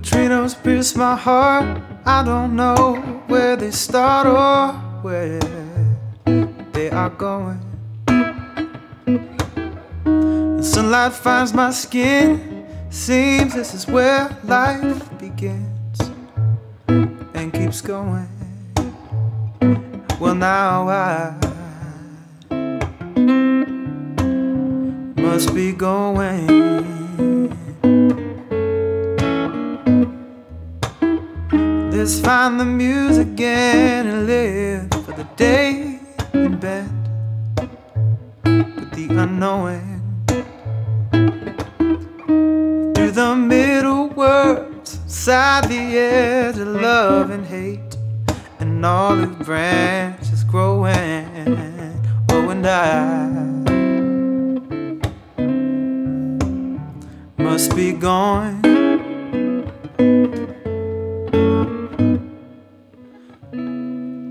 neutrinos pierce my heart. I don't know where they start or where they are going. The sunlight finds my skin. Seems this is where life begins and keeps going. Well, now I must be going. Let's find the music again and live for the day in bed with the unknowing. Through the middle words, inside the edge of love and hate, an olive branch is growing. Oh, and I must be going.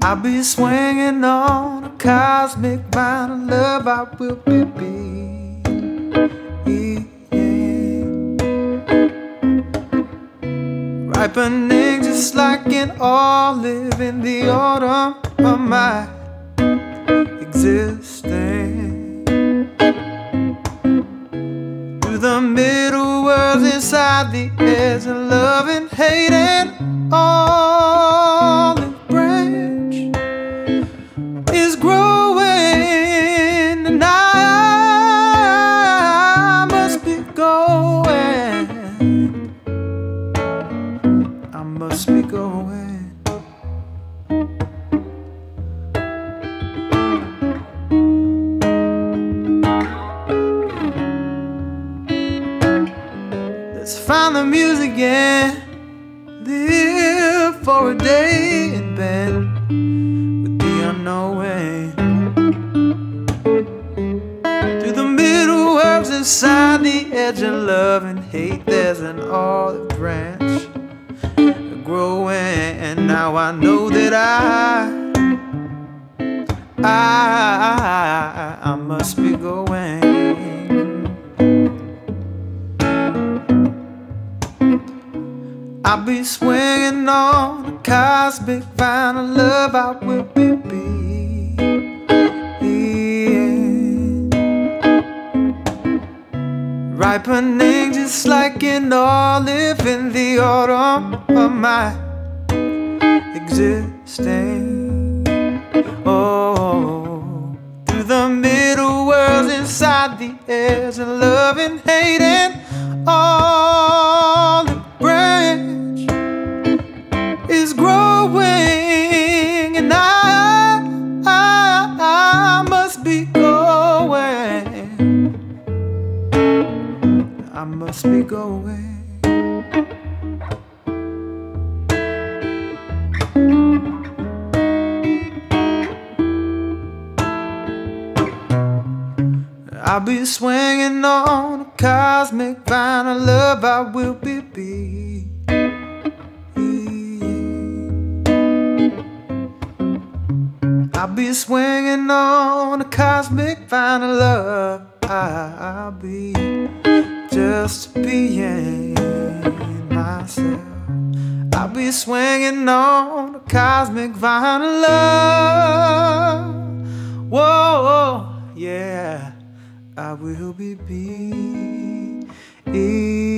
I'll be swinging on a cosmic vine of love. I will be ripening just like an olive in the autumn of my existence. Through the middle words, inside the edge of love and hate, and all growing, and I must be going. I must be going. Let's find the music and live for a day in bed with the unknowing. Inside the edge of love and hate, there's an olive branch growing, and now I know that I must be going. I'll be swinging on a cosmic vine of love. I will be. Ripening just like an olive in the autumn of my existing. Oh, through the middle worlds, inside the edge of love and hate, and all the branch is growing, and I must be going. I must be going. I'll be swinging on a cosmic vine of love. I will be. I'll be swinging on a cosmic vine of love. I'll be just being myself. I'll be swinging on a cosmic vine of love. Whoa, yeah, I will be.